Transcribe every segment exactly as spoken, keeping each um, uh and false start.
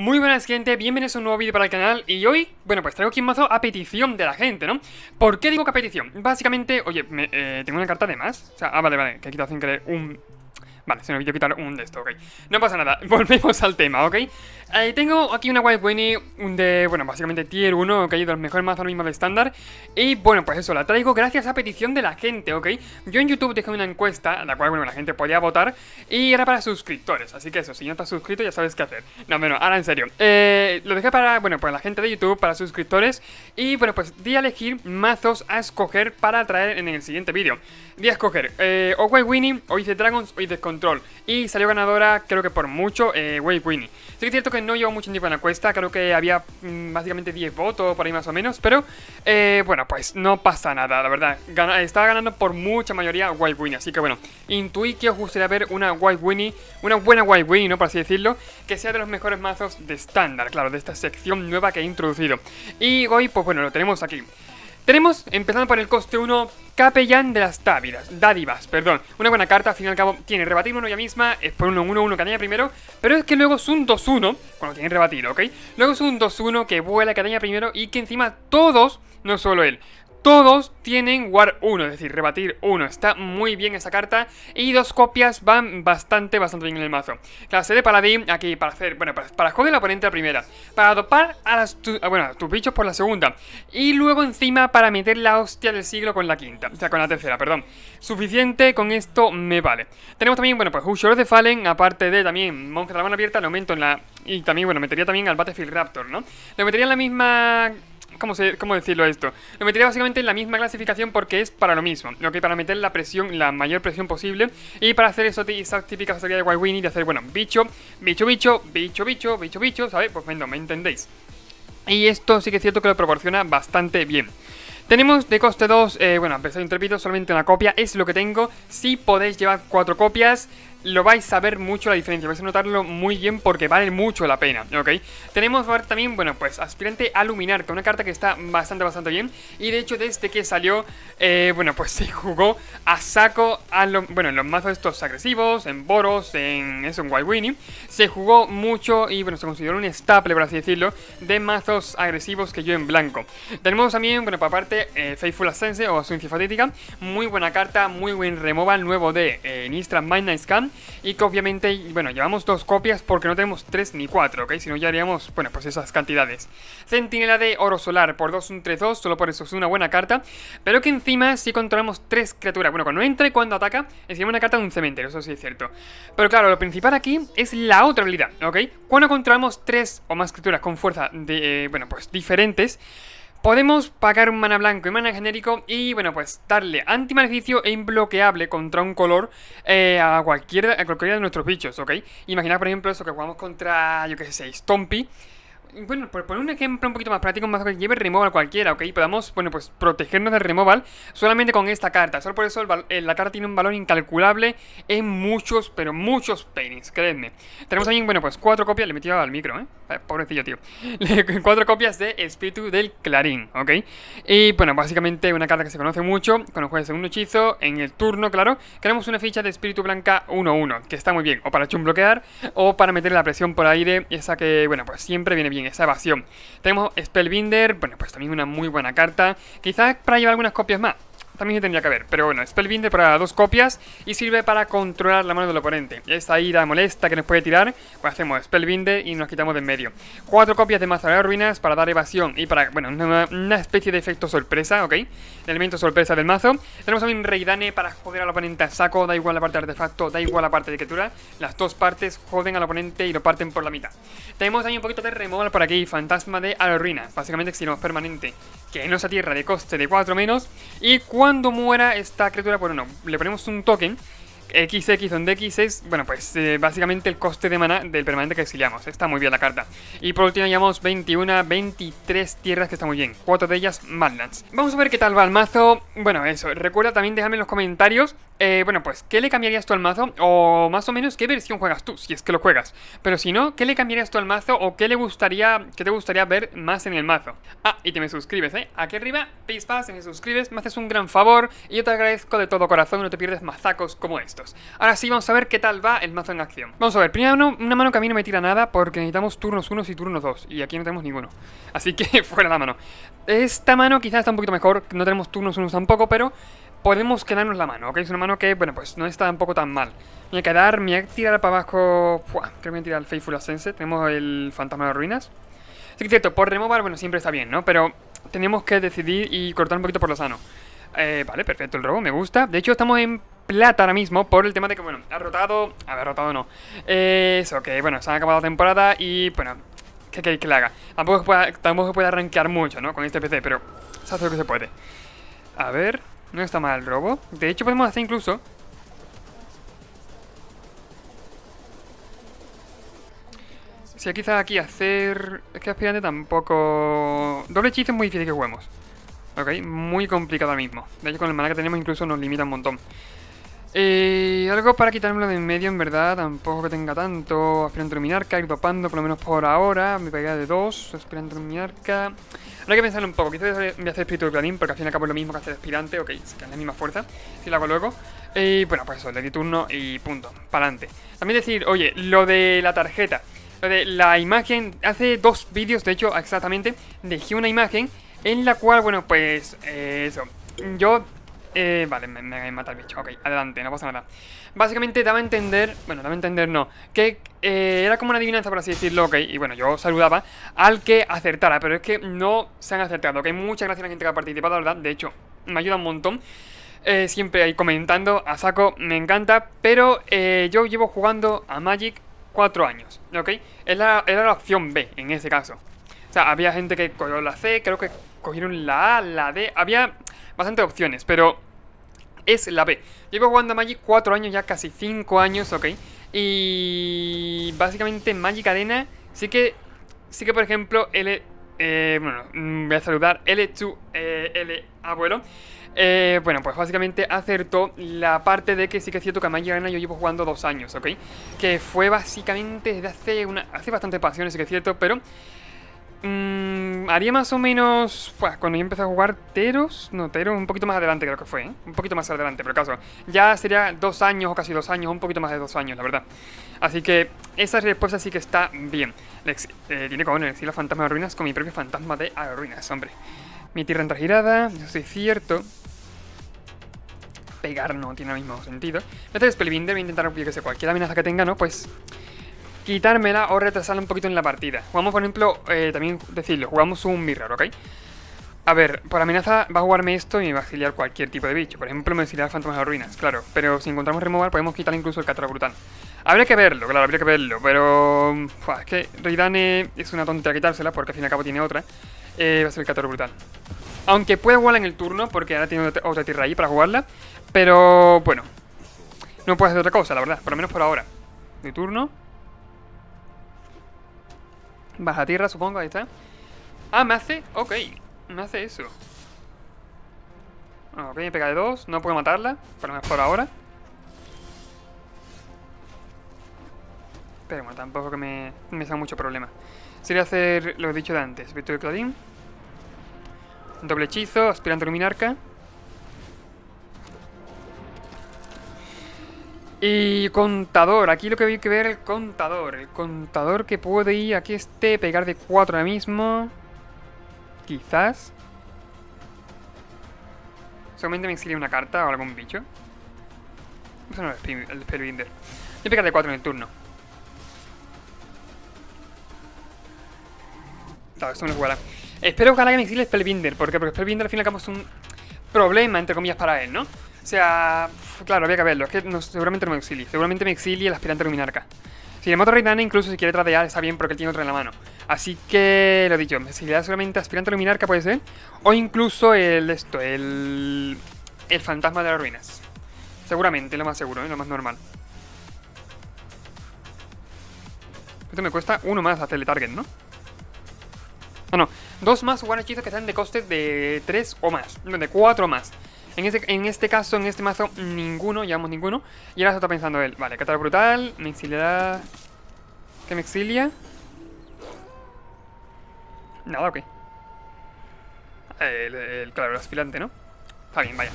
Muy buenas, gente, bienvenidos a un nuevo vídeo para el canal. Y hoy, bueno, pues traigo aquí un mazo a petición de la gente, ¿no? ¿Por qué digo que a petición? Básicamente, oye, me, eh, tengo una carta de más. O sea, ah, vale, vale, que he quitado sin querer un... Vale, se me olvidó quitar un de esto, ok. No pasa nada, volvemos al tema, ok. eh, Tengo aquí una White Weenie de, bueno, básicamente tier uno, ok, de los mejores mazos ahora mismo de estándar. Y bueno, pues eso, la traigo gracias a petición de la gente, ok. Yo en YouTube dejé una encuesta, la cual, bueno, la gente podía votar, y era para suscriptores, así que eso, si no estás suscrito ya sabes qué hacer. No, bueno, ahora en serio, eh, lo dejé para, bueno, pues la gente de YouTube, para suscriptores. Y bueno, pues di a elegir mazos a escoger para traer en el siguiente vídeo. Di a escoger, eh, o White Weenie, o Ice Dragons, o Ice Control. Y salió ganadora, creo que por mucho, eh, White Weenie. Sí que es cierto que no llevo mucho tiempo en la encuesta, creo que había mmm, básicamente diez votos por ahí más o menos. Pero, eh, bueno, pues no pasa nada, la verdad. Gana, estaba ganando por mucha mayoría White Weenie. Así que bueno, intuí que os gustaría ver una White Weenie, una buena White Weenie, ¿no? Por así decirlo, que sea de los mejores mazos de estándar, claro, de esta sección nueva que he introducido. Y hoy, pues bueno, lo tenemos aquí. Tenemos, empezando por el coste uno, Capellán de las Dávidas, Dádivas, perdón. Una buena carta, al fin y al cabo, tiene rebatir uno ya misma, es por uno uno uno que daña primero, pero es que luego es un dos uno, cuando tiene rebatir, ¿ok? Luego es un dos uno que vuela, que daña primero y que encima todos, no solo él, todos tienen War uno, es decir, rebatir uno. Está muy bien esa carta. Y dos copias van bastante, bastante bien en el mazo. Clase de paladín aquí para hacer, bueno, para, para joder al oponente la primera, para dopar a, las, tu, a, bueno, a tus bichos por la segunda, y luego encima para meter la hostia del siglo con la quinta, o sea, con la tercera, perdón. Suficiente, con esto me vale. Tenemos también, bueno, pues Usher de Fallen, aparte de también Monge de la Mano Abierta, lo aumento en la... Y también, bueno, metería también al Battlefield Raptor, ¿no? Lo metería en la misma... ¿Cómo, se, ¿Cómo decirlo esto? Lo metería básicamente en la misma clasificación porque es para lo mismo, ¿ok? Para meter la presión, la mayor presión posible, y para hacer eso, esa típica historia de White Weenie de hacer, bueno, bicho, bicho, bicho, bicho, bicho, bicho, bicho, ¿sabes? Pues bueno, me entendéis. Y esto sí que es cierto que lo proporciona bastante bien. Tenemos de coste dos, eh, bueno, a pesar de un trepito, solamente una copia, es lo que tengo. Si podéis llevar cuatro copias, lo vais a ver mucho la diferencia, vais a notarlo muy bien porque vale mucho la pena, ¿ok? Tenemos también, bueno, pues Aspirante a Iluminar, que es una carta que está bastante, bastante bien. Y de hecho, desde que salió, eh, bueno, pues se jugó a saco, a lo, bueno, en los mazos estos agresivos, en Boros, en eso, en White Weenie. Se jugó mucho y, bueno, se consideró un staple, por así decirlo, de mazos agresivos que yo en blanco. Tenemos también, bueno, para parte... Eh, Faithful Ascense o Asunción Fatídica, muy buena carta, muy buen removal nuevo de eh, Innistrad Midnight Hunt, y que obviamente, bueno, llevamos dos copias porque no tenemos tres ni cuatro, ¿ok? Si no ya haríamos, bueno, pues esas cantidades. Centinela de oro solar por dos, un tres dos, solo por eso es una buena carta, pero que encima si controlamos tres criaturas, bueno, cuando entra y cuando ataca, encima una carta de un cementerio, eso sí es cierto. Pero claro, lo principal aquí es la otra habilidad, ¿ok? Cuando controlamos tres o más criaturas con fuerza de, eh, bueno, pues diferentes, podemos pagar un mana blanco y mana genérico y, bueno, pues darle antimaleficio e imbloqueable contra un color eh, a, cualquiera, a cualquiera de nuestros bichos, ¿ok? Imaginad, por ejemplo, eso que jugamos contra, yo qué sé, Stompy. Bueno, por poner un ejemplo un poquito más práctico, un mazo que lleve removal cualquiera, ¿ok? Podamos, bueno, pues protegernos del removal solamente con esta carta. Solo por eso el la carta tiene un valor incalculable en muchos, pero muchos paintings, creedme. Tenemos también, bueno, pues cuatro copias, le he metido al micro, ¿eh? Pobrecillo, tío. Cuatro copias de Espíritu del Clarín, ¿ok? Y, bueno, básicamente una carta que se conoce mucho, cuando juegas segundo hechizo, en el turno, claro, creamos una ficha de Espíritu Blanca uno uno, que está muy bien, o para chumbloquear, o para meter la presión por aire, esa que, bueno, pues siempre viene bien. Esa evasión. Tenemos Spellbinder, bueno, pues también una muy buena carta. Quizás para llevar algunas copias más también se tendría que ver, pero bueno, Spellbinder para dos copias y sirve para controlar la mano del oponente. Esa ira molesta que nos puede tirar, pues hacemos Spellbinder y nos quitamos de en medio. Cuatro copias de Mazo de Ruinas para dar evasión y para, bueno, una, una especie de efecto sorpresa, ¿ok? De elemento sorpresa del mazo. Tenemos también Reidane para joder al oponente a saco, da igual la parte de artefacto, da igual la parte de criatura. Las dos partes joden al oponente y lo parten por la mitad. Tenemos también un poquito de removal por aquí, Fantasma de Ruinas, básicamente exilamos permanente, que no se tierra de coste de cuatro menos, y cuatro. Cuando muera esta criatura, bueno, no, le ponemos un token equis equis, donde X es, bueno, pues eh, básicamente el coste de mana del permanente que exiliamos. Está muy bien la carta. Y por último llevamos veintiuna, veintitrés tierras, que está muy bien, cuatro de ellas Madlands. Vamos a ver qué tal va el mazo. Bueno, eso, recuerda también dejarme en los comentarios Eh, bueno, pues, ¿qué le cambiarías tú al mazo? O más o menos, ¿qué versión juegas tú? Si es que lo juegas. Pero si no, ¿qué le cambiarías tú al mazo? O ¿qué le gustaría, qué te gustaría ver más en el mazo? Ah, y te me suscribes, ¿eh? Aquí arriba, pispas, te me suscribes, me haces un gran favor. Y yo te agradezco de todo corazón, no te pierdes mazacos como estos. Ahora sí, vamos a ver qué tal va el mazo en acción. Vamos a ver, primero uno, una mano que a mí no me tira nada porque necesitamos turnos uno y turnos dos. Y aquí no tenemos ninguno. Así que, fuera la mano. Esta mano quizás está un poquito mejor, no tenemos turnos uno tampoco, pero... podemos quedarnos la mano, ¿ok? Es una mano que, bueno, pues no está tampoco tan mal. Me voy a quedar, me voy a tirar para abajo... Fua, creo que voy a tirar el Faithful Ascense. Tenemos el Fantasma de Ruinas. Sí que es cierto, por remover, bueno, siempre está bien, ¿no? Pero tenemos que decidir y cortar un poquito por lo sano. Eh, vale, perfecto, el robo me gusta. De hecho, estamos en plata ahora mismo por el tema de que, bueno, ha rotado... A ver, rotado no. Eh, eso, que, bueno, se ha acabado la temporada y, bueno, ¿qué queréis que le haga? Tampoco puede, tampoco puede arranquear mucho, ¿no? Con este P C, pero se hace lo que se puede. A ver... no está mal el robo. De hecho, podemos hacer incluso... si sí, quizás aquí hacer... es que aspirante tampoco... doble hechizo es muy difícil que juguemos. Ok, muy complicado ahora mismo. De hecho, con el maná que tenemos incluso nos limita un montón. Eh, algo para quitármelo de en medio, en verdad. Tampoco que tenga tanto. Aspirante Luminarca, ir dopando por lo menos por ahora. Mi pegada de dos. Aspirante Luminarca... ahora hay que pensarlo un poco, quizás voy a hacer Espíritu del Clarín, porque al fin y al cabo es lo mismo que hacer aspirante, ok, es que es la misma fuerza, si lo hago luego. Y bueno, pues eso, le di turno y punto, para adelante. También decir, oye, lo de la tarjeta, lo de la imagen, hace dos vídeos, de hecho, exactamente, dejé una imagen en la cual, bueno, pues, eh, eso, yo... Eh, vale, me, me mata el bicho, ok, adelante, no pasa nada. Básicamente daba a entender, bueno, daba a entender no, que eh, era como una adivinanza, por así decirlo, ok. Y bueno, yo saludaba al que acertara, pero es que no se han acertado, ok. Muchas gracias a la gente que ha participado, la verdad, de hecho, me ayuda un montón. eh, Siempre ahí comentando, a saco, me encanta. Pero eh, yo llevo jugando a Magic cuatro años, ok. Era, era la opción B en ese caso. O sea, había gente que cogió la C, creo que cogieron la A, la D, había... bastante opciones, pero es la B. Llevo jugando a Magic cuatro años, ya casi cinco años, ok. Y básicamente Magic Arena sí que, sí que por ejemplo, L... Eh, bueno, voy a saludar L dos, eh, L abuelo. Eh, bueno, pues básicamente acertó la parte de que sí que es cierto que a Magic Arena yo llevo jugando dos años, ok. Que fue básicamente desde hace una... hace bastante pasiones, sí que es cierto, pero... Mm, haría más o menos... pues, cuando yo empecé a jugar Teros... no, Teros un poquito más adelante creo que fue, ¿eh? Un poquito más adelante, pero caso... ya sería dos años o casi dos años, un poquito más de dos años, la verdad. Así que esa respuesta sí que está bien. Lex, eh, tiene como en el estilo Fantasma de Ruinas con mi propio Fantasma de Ruinas, hombre. Mi tierra entra girada, eso sí es cierto. Pegar no tiene el mismo sentido. Voy a hacer Spellbinder, voy a intentar que sea cualquier amenaza que tenga, ¿no? Pues... quitármela o retrasarla un poquito en la partida. Jugamos, por ejemplo, eh, también decirlo, jugamos un mirror, ¿ok? A ver, por amenaza va a jugarme esto y me va a exiliar cualquier tipo de bicho. Por ejemplo, me exiliar Fantasmas de Ruinas, claro. Pero si encontramos remover, podemos quitar incluso el Catar Brutal. Habría que verlo, claro, habría que verlo. Pero... Uf, es que Reidane es una tonta quitársela porque al fin y al cabo tiene otra. Eh, va a ser el Catar Brutal. Aunque puede jugarla en el turno porque ahora tiene otra tierra ahí para jugarla. Pero... bueno. No puede hacer otra cosa, la verdad. Por lo menos por ahora. Mi turno... baja tierra, supongo, ahí está. Ah, me hace... ok, me hace eso. Ok, me pega de dos, no puedo matarla. Pero mejor ahora. Pero bueno, tampoco que me... me sea mucho problema. Sería hacer lo dicho de antes. Espíritu del Clarín, doble hechizo, aspirante luminarca. Y contador, aquí lo que hay que ver es el contador. El contador que puede ir aquí este, pegar de cuatro ahora mismo. Quizás. Seguramente me exilia una carta o algún bicho. Eso no es el Spellbinder. Voy a pegar de cuatro en el turno. Claro, esto no lo jugará. Espero ojalá que me exilie el Spellbinder. ¿Por qué? Porque el Spellbinder al fin y al cabo es un problema, entre comillas, para él, ¿no? O sea, claro, había que verlo. Es que no, seguramente no me exilie. Seguramente me exilie el aspirante luminarca. Si le mato a Reidane, incluso si quiere tradear, está bien porque él tiene otra en la mano. Así que, lo dicho, me exilia seguramente aspirante luminarca, puede ser. O incluso el esto, el... el fantasma de las ruinas. Seguramente, lo más seguro, ¿eh? Lo más normal. Esto me cuesta uno más hacerle target, ¿no? No, no. Dos más o un hechizo que están de costes de tres o más. No, de cuatro o más. En este, en este caso, en este mazo, ninguno, llevamos ninguno. Y ahora se está pensando él. Vale, Catar Brutal, me exiliará... ¿Qué me exilia? Nada, ok. El, el, claro, el aspirante, ¿no? Está bien, vaya.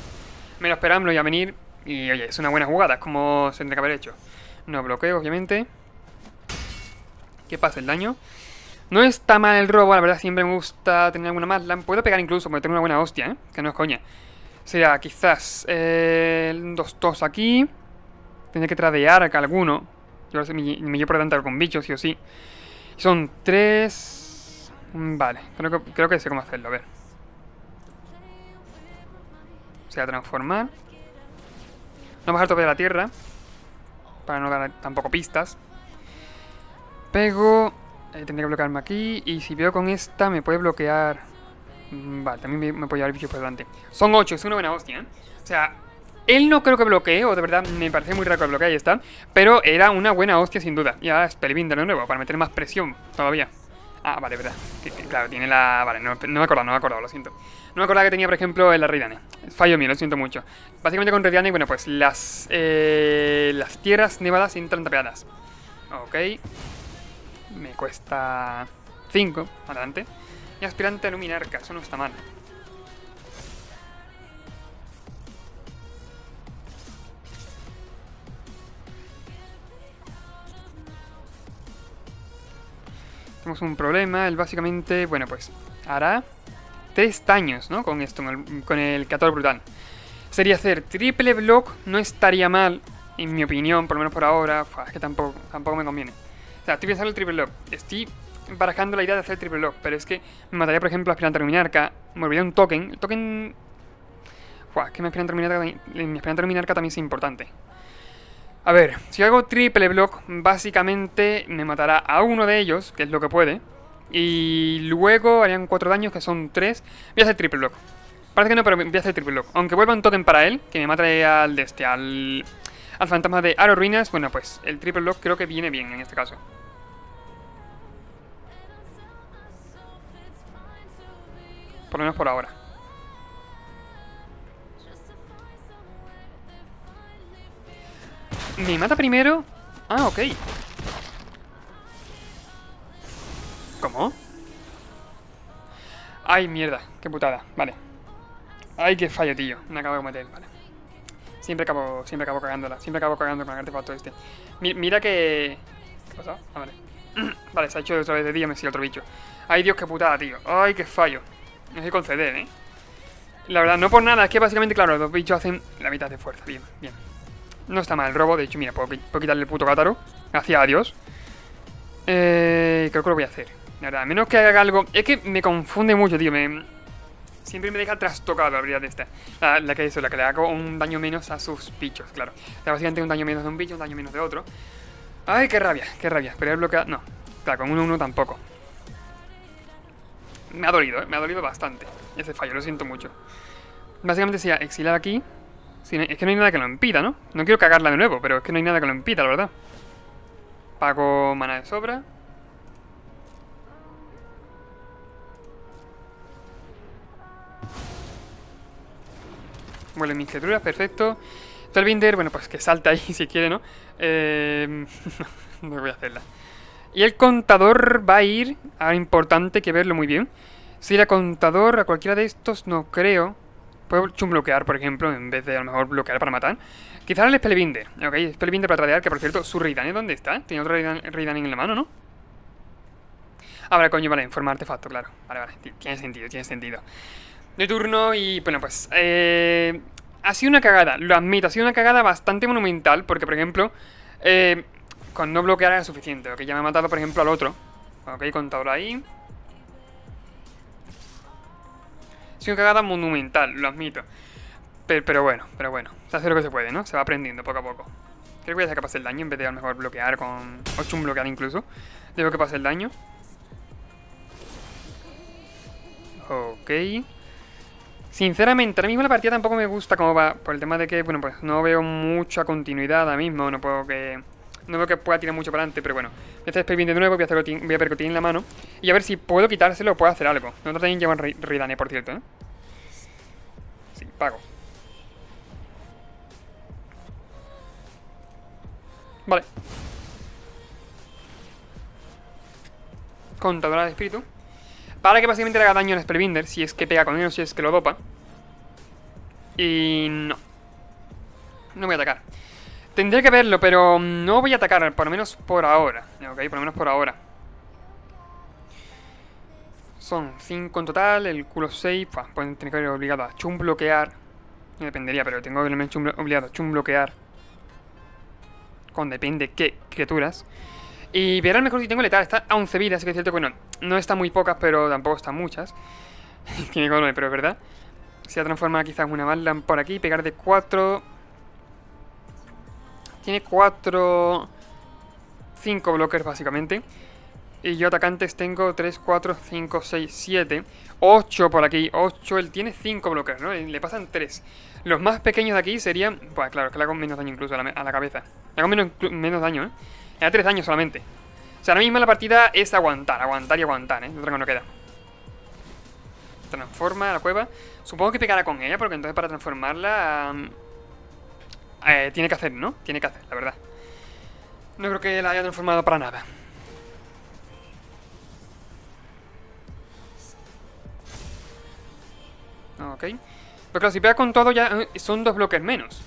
Me lo esperamos, lo voy a venir. Y oye, es una buena jugada, es como se tendría que haber hecho. No bloqueo, obviamente. ¿Qué pasa? El daño. No está mal el robo, la verdad siempre me gusta tener alguna más. La puedo pegar incluso porque tengo una buena hostia, ¿eh? Que no es coña. O sea, quizás eh, el dos dos aquí. Tendré que tradear acá alguno. Yo ahora me, me llevo por delante algún bicho, sí o sí. Son tres. Vale, creo que, creo que sé cómo hacerlo, a ver. O sea, transformar. No bajar tope de la tierra. Para no dar tampoco pistas. Pego. Eh, tendría que bloquearme aquí. Y si veo con esta me puede bloquear. Vale, también me, me puede llevar el bicho por delante. Son ocho, es una buena hostia, ¿eh? O sea, él no creo que bloquee. O de verdad me parece muy raro que bloquee, ahí está. Pero era una buena hostia sin duda. Y ahora Spellbinder de nuevo, para meter más presión todavía. Ah, vale, verdad. Claro, tiene la... Vale, no, no me acordaba, no me acordaba, lo siento. No me acordaba que tenía, por ejemplo, la Reidane. Fallo mío, lo siento mucho. Básicamente con Reidane, bueno, pues las... Eh, las tierras nevadas entran tapeadas. Ok. Me cuesta... cinco, adelante. Y aspirante a iluminar, que eso no está mal. Tenemos un problema, él básicamente, bueno pues, hará tres daños, ¿no? Con esto, con el Catar Brutal. Sería hacer triple block, no estaría mal, en mi opinión, por lo menos por ahora. Fua, es que tampoco, tampoco me conviene. O sea, estoy pensando en el triple block, estoy barajando la idea de hacer triple block, pero es que me mataría, por ejemplo, a Aspirante a Iluminarca, me olvidaría un token, el token... Fua, es que mi Aspirante a Iluminarca, mi Aspirante a Iluminarca también es importante. A ver, si hago triple block, básicamente me matará a uno de ellos, que es lo que puede. Y luego harían cuatro daños, que son tres. Voy a hacer triple block. Parece que no, pero voy a hacer triple block. Aunque vuelva un token para él, que me mate al de este, al, al fantasma de Ruinas. Bueno, pues el triple block creo que viene bien en este caso. Por lo menos por ahora. Me mata primero. Ah, ok. ¿Cómo? Ay, mierda, qué putada, vale. Ay, qué fallo, tío. Me acabo de cometer, vale. Siempre acabo, siempre acabo cagándola. Siempre acabo cagando con el artefacto este. Mi, mira que... ¿Qué pasó? Ah, vale. Vale, se ha hecho otra vez de día, me sigue otro bicho. Ay, Dios, qué putada, tío. Ay, qué fallo. No sé conceder, eh. La verdad, no por nada, es que básicamente, claro, los dos bichos hacen la mitad de fuerza. Bien, bien. No está mal el robo, de hecho, mira, puedo, puedo quitarle el puto Cátaro. Hacia adiós. Eh, creo que lo voy a hacer. La verdad, a menos que haga algo... Es que me confunde mucho, tío. Me... Siempre me deja trastocado la habilidad de esta. La, la que eso, la que le hago un daño menos a sus bichos, claro. O sea, básicamente un daño menos de un bicho, un daño menos de otro. Ay, qué rabia, qué rabia. Pero el bloqueado... No, claro, con uno uno tampoco. Me ha dolido, ¿eh? Me ha dolido bastante. Ese fallo, lo siento mucho. Básicamente sería exilar aquí. Sí, es que no hay nada que lo impida, ¿no? No quiero cagarla de nuevo, pero es que no hay nada que lo impida, la verdad. Pago mana de sobra. Vuelven mis criaturas, perfecto. Spellbinder, bueno, pues que salta ahí si quiere, ¿no? Eh... no voy a hacerla. Y el contador va a ir... Ahora importante que verlo muy bien. Si era contador a cualquiera de estos, no creo... Puedo chumbloquear, por ejemplo, en vez de a lo mejor bloquear para matar. Quizás el Spellbinder. Ok, Spellbinder para tradear, que por cierto, su Reidane, ¿dónde está? Tiene otro Reidane en la mano, ¿no? Ah, vale, coño, vale, en forma artefacto, claro. Vale, vale, tiene sentido, tiene sentido. De turno y, bueno, pues... Eh, ha sido una cagada, lo admito, ha sido una cagada bastante monumental, porque, por ejemplo, eh, con no bloquear era suficiente. Ok, ya me ha matado, por ejemplo, al otro. Ok, contador ahí... Una cagada monumental, lo admito. Pero, pero bueno, pero bueno. Se hace lo que se puede, ¿no? Se va aprendiendo poco a poco. Creo que voy a hacer que pase el daño en vez de a lo mejor bloquear con... O chumbloquear incluso. Debo que pase el daño. Ok. Sinceramente, ahora mismo la partida tampoco me gusta cómo va. Por el tema de que, bueno, pues no veo mucha continuidad ahora mismo. No puedo que... No veo que pueda tirar mucho para adelante, pero bueno. Voy a hacer Spellbinder de nuevo, voy a, hacerlo, voy a percutir en la mano. Y a ver si puedo quitárselo o puedo hacer algo. Nosotros también llevan Reidane, por cierto, ¿eh? Sí, pago. Vale. Contadora de espíritu. Para que básicamente le haga daño al Spellbinder, si es que pega con él o si es que lo dopa. Y no. No voy a atacar. Tendría que verlo, pero no voy a atacar, por lo menos por ahora. Ok, por lo menos por ahora. Son cinco en total, el culo seis. Pues pueden tener que haber obligado a chum bloquear. No dependería, pero tengo que haberme obligado a chum bloquear. Con depende qué criaturas. Y verá el mejor si tengo letal, está a once vidas, así que es cierto que no, no está muy pocas, pero tampoco están muchas. Tiene color, pero es verdad. Se va a transformar quizás una Madlands por aquí, pegar de cuatro. Tiene cuatro... cinco blockers básicamente. Y yo atacantes tengo tres, cuatro, cinco, seis, siete, ocho por aquí. ocho, él tiene cinco blockers, ¿no? Le pasan tres. Los más pequeños de aquí serían... Pues claro, que le hago menos daño incluso a la, a la cabeza. Le hago menos, menos daño, ¿eh? Le da tres daños solamente. O sea, ahora mismo la partida es aguantar, aguantar y aguantar, ¿eh? Otra cosa no queda. Transforma a la cueva. Supongo que pegará con ella, porque entonces para transformarla... Um, eh, tiene que hacer, ¿no? Tiene que hacer, la verdad. No creo que la haya transformado para nada. Ok. Pero claro, si pega con todo ya son dos bloques menos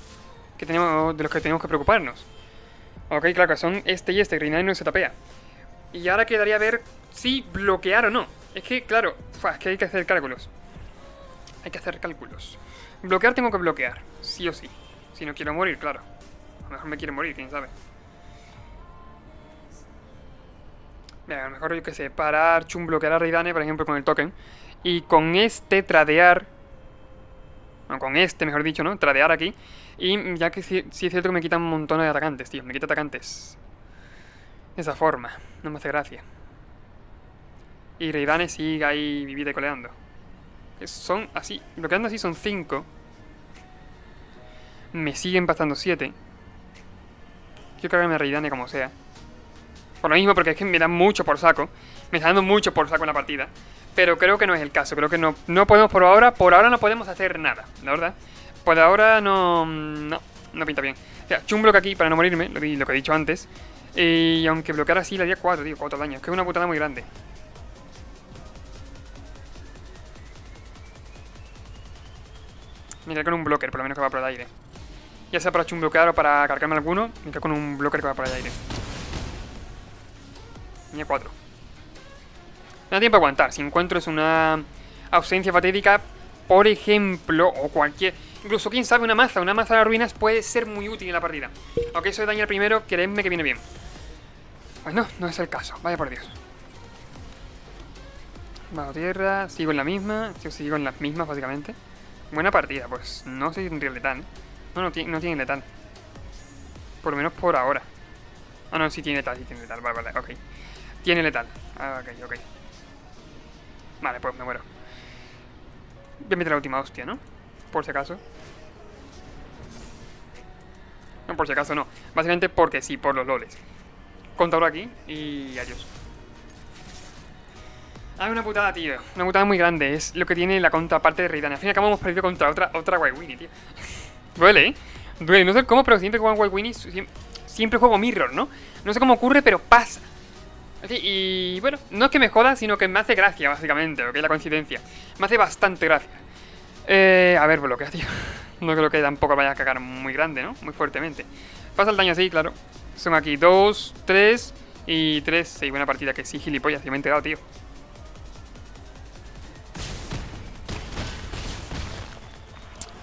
que tenemos, de los que tenemos que preocuparnos. Ok, claro que son este y este, Reidane no se tapea. Y ahora quedaría a ver si bloquear o no. Es que, claro, es que hay que hacer cálculos. Hay que hacer cálculos. Bloquear tengo que bloquear, sí o sí. Si no quiero morir, claro. A lo mejor me quiero morir, quién sabe. Mira, a lo mejor yo que sé, parar, chum, bloquear a Reidane, por ejemplo, con el token. Y con este tradear... Bueno, con este, mejor dicho, ¿no? Tradear aquí. Y ya que sí, sí es cierto que me quitan un montón de atacantes, tío. Me quita atacantes. De esa forma. No me hace gracia. Y Reidane sigue ahí vivida y coleando. Son así. Bloqueando así son cinco. Me siguen pasando siete. Quiero cargarme a Reidane como sea. Por lo mismo, porque es que me dan mucho por saco. Me está dando mucho por saco en la partida. Pero creo que no es el caso. Creo que no, no podemos por ahora. Por ahora no podemos hacer nada, la verdad. Por ahora no... No, no pinta bien. O sea, chum bloque aquí para no morirme. Lo, lo que he dicho antes. Y aunque bloqueara así le haría cuatro, tío. cuatro daños. Que es una putada muy grande. Me quedé con un blocker, por lo menos que va por el aire. Ya sea para chum bloquear o para cargarme alguno. Me quedé con un blocker que va por el aire. Tenía cuatro. No da tiempo a aguantar. Si encuentro es una ausencia fatídica, por ejemplo, o cualquier... Incluso, quién sabe, una maza. Una maza de ruinas puede ser muy útil en la partida. Aunque eso de daño al primero, creedme que viene bien. Pues no, no es el caso. Vaya por Dios. Bajo tierra, sigo en la misma. Yo sigo en las mismas, básicamente. Buena partida, pues. No sé si tendría letal. No, no tiene, no tiene letal. Por lo menos por ahora. Ah, oh, no, sí tiene letal, sí tiene letal. Vale, vale, ok. Tiene letal. Ah, ok, ok. Vale, pues me muero. Voy a meter la última hostia, ¿no? Por si acaso. No, por si acaso no. Básicamente porque sí, por los loles. Contador aquí y adiós. Ah, una putada, tío. Una putada muy grande. Es lo que tiene la contraparte de Reidane. Al fin y al cabo hemos perdido contra otra, otra White Weenie, tío. Duele, ¿eh? Duele. No sé cómo, pero siempre que juego White Weenie siempre juego Mirror, ¿no? No sé cómo ocurre, pero pasa. Okay, y bueno, no es que me joda, sino que me hace gracia, básicamente, ok, la coincidencia. Me hace bastante gracia. Eh, a ver, bloquea, tío. No creo que tampoco vaya a cagar muy grande, ¿no? Muy fuertemente. Pasa el daño así, claro. Son aquí dos, tres y tres. Sí, buena partida, que sí, gilipollas, sí me he enterado, tío.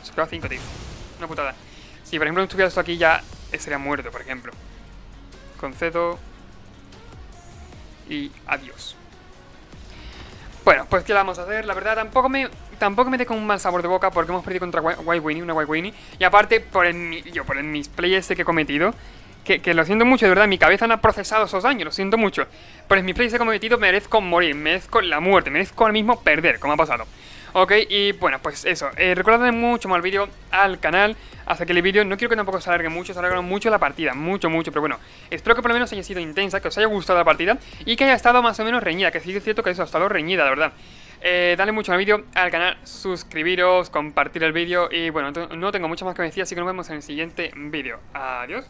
Se quedó a cinco, tío. Una putada. Si por ejemplo no estuviera esto aquí ya estaría muerto, por ejemplo. Concedo... Y adiós. Bueno, pues ¿qué le vamos a hacer? La verdad, tampoco me tampoco me dejo un mal sabor de boca porque hemos perdido contra White Weenie, una White Weenie. Y aparte, por el, yo por el misplay ese que he cometido, que, que lo siento mucho, de verdad, mi cabeza no ha procesado esos daños, lo siento mucho. Por el misplay ese que he cometido merezco morir, merezco la muerte, merezco ahora mismo perder, como ha pasado. Ok, y bueno, pues eso. Eh, recordadme mucho más el vídeo al canal. Hasta que el vídeo, no quiero que tampoco se alargue mucho, se alargaron mucho la partida, mucho, mucho. Pero bueno, espero que por lo menos haya sido intensa, que os haya gustado la partida y que haya estado más o menos reñida. Que sí es cierto que eso ha estado reñida, la verdad. Eh, dale mucho al vídeo, al canal, suscribiros, compartir el vídeo. Y bueno, no tengo mucho más que decir, así que nos vemos en el siguiente vídeo. Adiós.